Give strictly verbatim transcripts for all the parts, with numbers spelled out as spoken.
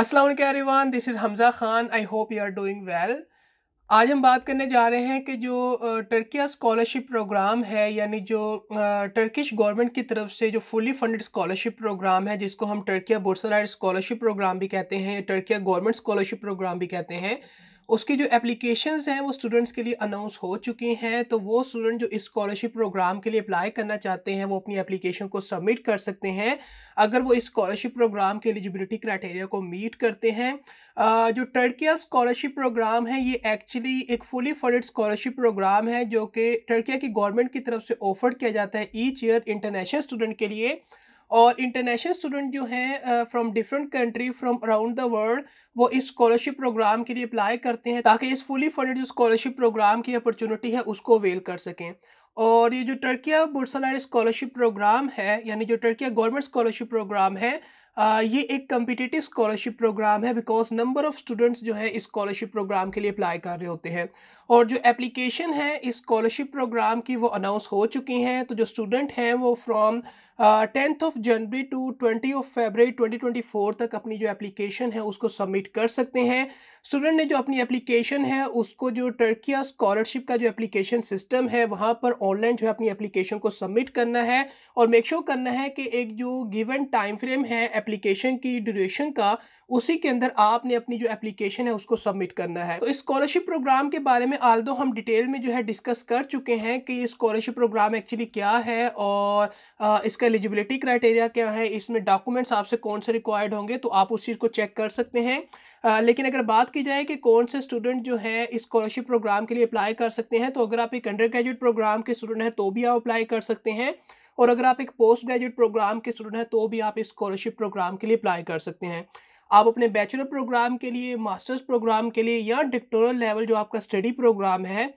अस्सलाम वालेकुम everyone, this is Hamza Khan. I hope you are doing well. आज हम बात करने जा रहे हैं कि जो टर्किया स्कॉलरशिप प्रोग्राम है, यानी जो टर्किश गवर्नमेंट की तरफ से जो फुली फंडेड स्कॉलरशिप प्रोग्राम है, जिसको हम टर्किया बुरसलारी स्कॉलरशिप प्रोग्राम भी कहते हैं, टर्किया गवर्नमेंट स्कॉलरशिप प्रोग्राम भी कहते हैं, उसकी जो एप्लीकेशंस हैं वो स्टूडेंट्स के लिए अनाउंस हो चुकी हैं। तो वो स्टूडेंट जो इस स्कॉलरशिप प्रोग्राम के लिए अप्लाई करना चाहते हैं वो अपनी एप्लीकेशन को सबमिट कर सकते हैं, अगर वो इस स्कॉलरशिप प्रोग्राम के एलिजिबिलिटी क्राइटेरिया को मीट करते हैं। जो टर्किया स्कॉलरशिप प्रोग्राम है ये एक्चुअली एक फुली फंडेड स्कॉलरशिप प्रोग्राम है जो कि टर्किया की गवर्नमेंट की तरफ से ऑफर्ड किया जाता है ईच ईयर इंटरनेशनल स्टूडेंट के लिए। और इंटरनेशनल स्टूडेंट जो हैं from different country from around the world वो इस स्कॉलरशिप प्रोग्राम के लिए अप्लाई करते हैं, ताकि इस फुली फंडेड जो स्कॉलरशिप प्रोग्राम की अपॉर्चुनिटी है उसको अवेल कर सकें। और ये जो टर्किया बुरसलारी स्कॉलरशिप प्रोग्राम है, यानी जो टर्किया गवर्नमेंट स्कॉलरशिप प्रोग्राम है, आ, ये एक कम्पिटिटिव स्कॉलरशिप प्रोग्राम है, बिकॉज नंबर ऑफ़ स्टूडेंट्स जो है इस स्कॉलरशिप प्रोग्राम के लिए अप्लाई कर रहे होते हैं। और जो एप्लीकेशन है इस स्कॉलरशिप प्रोग्राम की वो अनाउंस हो चुकी हैं। तो जो स्टूडेंट हैं वो from tenth of January to twenty of February twenty twenty four तक अपनी जो एप्लीकेशन है उसको सबमिट कर सकते हैं। स्टूडेंट ने जो अपनी एप्लीकेशन है उसको जो टर्किया स्कॉलरशिप का जो एप्लीकेशन सिस्टम है वहाँ पर ऑनलाइन जो है अपनी एप्लीकेशन को सबमिट करना है, और मेक श्योर करना है कि एक जो गिवन टाइम फ्रेम है एप्लीकेशन की ड्यूरेशन का, उसी के अंदर आपने अपनी जो एप्लीकेशन है उसको सबमिट करना है। तो इस स्कॉलरशिप प्रोग्राम के बारे में ऑल्दो हम डिटेल में जो है डिस्कस कर चुके हैं कि ये स्कॉलरशिप प्रोग्राम एक्चुअली क्या है और आ, इसका एलिजिबिलिटी क्राइटेरिया क्या है, इसमें डॉक्यूमेंट्स आपसे कौन से रिक्वायर्ड होंगे, तो आप उस चीज़ को चेक कर सकते हैं। आ, लेकिन अगर बात की जाए कि कौन से स्टूडेंट जो है इस स्कॉलरशिप प्रोग्राम के लिए अप्लाई कर सकते हैं, तो अगर आप एक अंडर ग्रेजुएट प्रोग्राम के स्टूडेंट हैं तो भी आप अप्लाई कर सकते हैं, और अगर आप एक पोस्ट ग्रेजुएट प्रोग्राम के स्टूडेंट हैं तो भी आप इस स्कॉलरशिप प्रोग्राम के लिए अप्लाई कर सकते हैं। आप अपने बैचलर प्रोग्राम के लिए, मास्टर्स प्रोग्राम के लिए, या डॉक्टोरल लेवल जो आपका स्टडी प्रोग्राम है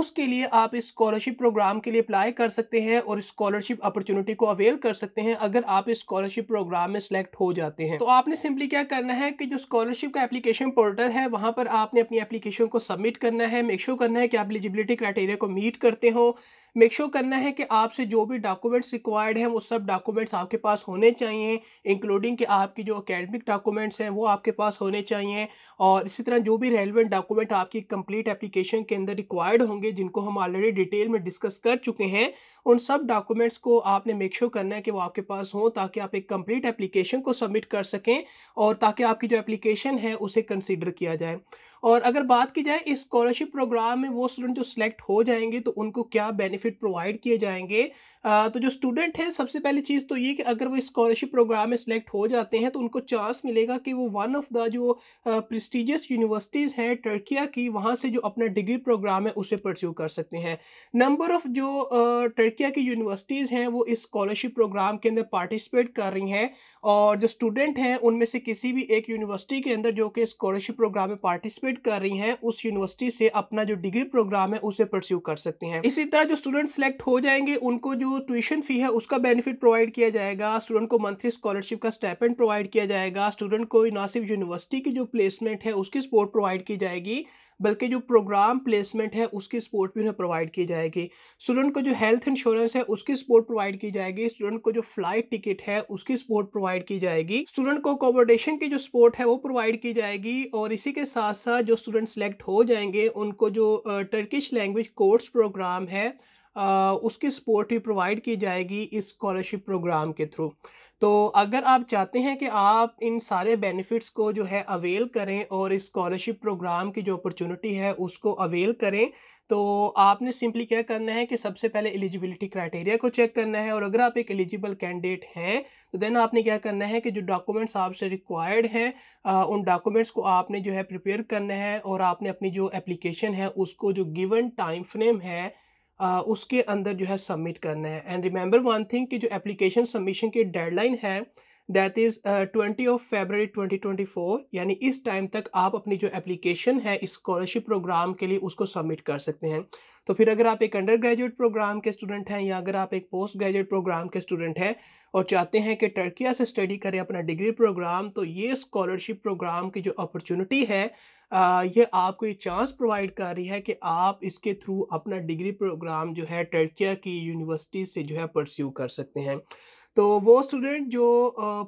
उसके लिए आप इस स्कॉलरशिप प्रोग्राम के लिए अप्लाई कर सकते हैं और स्कॉलरशिप अपॉर्चुनिटी को अवेल कर सकते हैं, अगर आप इस स्कॉलरशिप प्रोग्राम में सिलेक्ट हो जाते हैं। तो आपने सिंपली क्या करना है कि जो स्कॉलरशिप का एप्लीकेशन पोर्टल है वहाँ पर आपने अपनी एप्लीकेशन को सबमिट करना है, मेक श्योर करना है कि आप एलिजिबिलिटी क्राइटेरिया को मीट करते हो, मेक श्योर करना है कि आपसे जो भी डॉक्यूमेंट्स रिक्वायर्ड हैं वो सब डॉक्यूमेंट्स आपके पास होने चाहिए, इंक्लूडिंग कि आपकी जो एकेडमिक डॉक्यूमेंट्स हैं वो आपके पास होने चाहिए, और इसी तरह जो भी रेलिवेंट डॉक्यूमेंट आपकी कंप्लीट एप्लीकेशन के अंदर रिक्वायर्ड होंगे, जिनको हम ऑलरेडी डिटेल में डिस्कस कर चुके हैं, उन सब डॉक्यूमेंट्स को आपने मेक श्योर करना है कि वो आपके पास हों, ताकि आप एक कंप्लीट एप्लीकेशन को सबमिट कर सकें और ताकि आपकी जो एप्लीकेशन है उसे कंसीडर किया जाए। और अगर बात की जाए इस स्कॉलरशिप प्रोग्राम में वो स्टूडेंट जो सिलेक्ट हो जाएंगे तो उनको क्या बेनिफिट प्रोवाइड किए जाएंगे, आ, तो जो स्टूडेंट हैं सबसे पहली चीज़ तो ये कि अगर वो इस स्कॉलरशिप प्रोग्राम में सिलेक्ट हो जाते हैं तो उनको चांस मिलेगा कि वो वन ऑफ द जो प्रेस्टीजियस यूनिवर्सिटीज़ हैं टर्किया की, वहाँ से जो अपना डिग्री प्रोग्राम है उसे परस्यू कर सकते हैं। नंबर ऑफ़ जो आ, टर्किया की यूनिवर्सिटीज़ हैं वो इस स्कॉलरशिप प्रोग्राम के अंदर पार्टिसिपेट कर रही हैं, और जो स्टूडेंट हैं उनमें से किसी भी एक यूनिवर्सिटी के अंदर जो कि स्कॉलरशिप प्रोग्राम में पार्टिसिपेट कर रही हैं उस यूनिवर्सिटी से अपना जो डिग्री प्रोग्राम है उसे परस्यू कर सकते हैं। इसी तरह जो स्टूडेंट सेलेक्ट हो जाएंगे उनको जो ट्यूशन फ़ी है उसका बेनिफिट प्रोवाइड किया जाएगा, स्टूडेंट को मंथली स्कॉलरशिप का स्टाइपेंड प्रोवाइड किया जाएगा, स्टूडेंट को ना सिर्फ यूनिवर्सिटी की जो प्लेसमेंट है उसकी सपोर्ट प्रोवाइड की जाएगी, बल्कि जो प्रोग्राम प्लेसमेंट है उसकी सपोर्ट भी उन्हें प्रोवाइड की जाएगी, स्टूडेंट को जो हेल्थ इंश्योरेंस है उसकी सपोर्ट प्रोवाइड की जाएगी, स्टूडेंट को जो फ्लाइट टिकट है उसकी सपोर्ट प्रोवाइड की जाएगी, स्टूडेंट को अकोमोडेशन की जो सपोर्ट है वो प्रोवाइड की जाएगी। और इसी के साथ साथ जो स्टूडेंट सेलेक्ट हो जाएंगे उनको जो टर्किश लैंग्वेज कोर्स प्रोग्राम है आ, उसकी सपोर्ट भी प्रोवाइड की जाएगी इस स्कॉलरशिप प्रोग्राम के थ्रू। तो अगर आप चाहते हैं कि आप इन सारे बेनिफिट्स को जो है अवेल करें और इस स्कॉलरशिप प्रोग्राम की जो अपॉर्चुनिटी है उसको अवेल करें, तो आपने सिंपली क्या करना है कि सबसे पहले एलिजिबिलिटी क्राइटेरिया को चेक करना है, और अगर आप एक एलिजिबल कैंडिडेट हैं तो देन आपने क्या करना है कि जो डॉक्यूमेंट्स आपसे रिक्वायर्ड हैं उन डॉक्यूमेंट्स को आपने जो है प्रिपेयर करना है, और आपने अपनी जो एप्लीकेशन है उसको जो गिवन टाइम फ्रेम है Uh, उसके अंदर जो है सबमिट करना है। एंड रिमेंबर वन थिंग कि जो एप्लीकेशन सबमिशन की डेडलाइन है that is twenty of February twenty twenty four, यानी इस टाइम तक आप अपनी जो एप्लीकेशन है इस स्कॉलरशिप प्रोग्राम के लिए उसको सबमिट कर सकते हैं। तो फिर अगर आप एक अंडर ग्रेजुएट प्रोग्राम के स्टूडेंट हैं या अगर आप एक पोस्ट ग्रेजुएट प्रोग्राम के स्टूडेंट हैं और चाहते हैं कि टर्किया से स्टडी करें अपना डिग्री प्रोग्राम, तो ये स्कॉलरशिप प्रोग्राम की जो अपॉर्चुनिटी है आ, ये आपको ये चांस प्रोवाइड कर रही है कि आप इसके थ्रू अपना डिग्री प्रोग्राम जो है टर्किया की यूनिवर्सिटी से जो है परस्यू कर सकते हैं। तो वो स्टूडेंट जो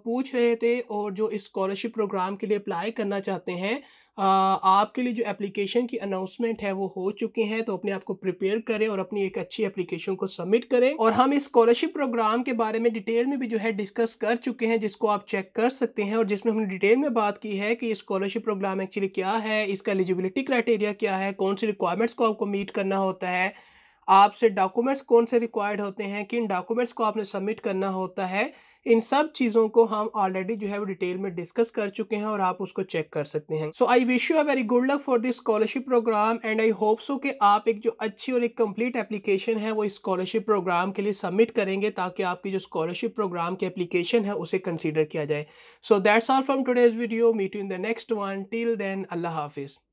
पूछ रहे थे और जो इस स्कॉलरशिप प्रोग्राम के लिए अप्लाई करना चाहते हैं, आपके लिए जो एप्लीकेशन की अनाउंसमेंट है वो हो चुकी है। तो अपने आप को प्रिपेयर करें और अपनी एक अच्छी एप्लीकेशन को सबमिट करें। और हम इस स्कॉलरशिप प्रोग्राम के बारे में डिटेल में भी जो है डिस्कस कर चुके हैं, जिसको आप चेक कर सकते हैं और जिसमें हमने डिटेल में बात की है कि स्कॉलरशिप प्रोग्राम एक्चुअली क्या है, इसका एलिजिबिलिटी क्राइटेरिया क्या है, कौन सी रिक्वायरमेंट्स को आपको मीट करना होता है, आपसे डॉक्यूमेंट्स कौन से रिक्वायर्ड होते हैं, किन डॉक्यूमेंट्स को आपने सबमिट करना होता है। इन सब चीज़ों को हम ऑलरेडी जो है वो डिटेल में डिस्कस कर चुके हैं और आप उसको चेक कर सकते हैं। So I wish you a very good luck for this scholarship programme and I hope so कि आप एक जो अच्छी और एक कंप्लीट एप्लीकेशन है वो स्कॉलरशिप प्रोग्राम के लिए सबमिट करेंगे, ताकि आपकी जो स्कॉलरशिप प्रोग्राम की एप्लीकेशन है उसे कंसीडर किया जाए। So that's all from today's video. Meet you in the next one. Till then, अल्लाह हाफिज़।